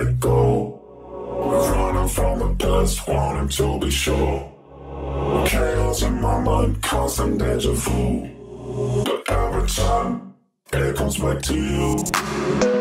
let it go. We're running from the past, wanting to be sure. Chaos in my mind, constant deja vu. But every time, it comes back to you.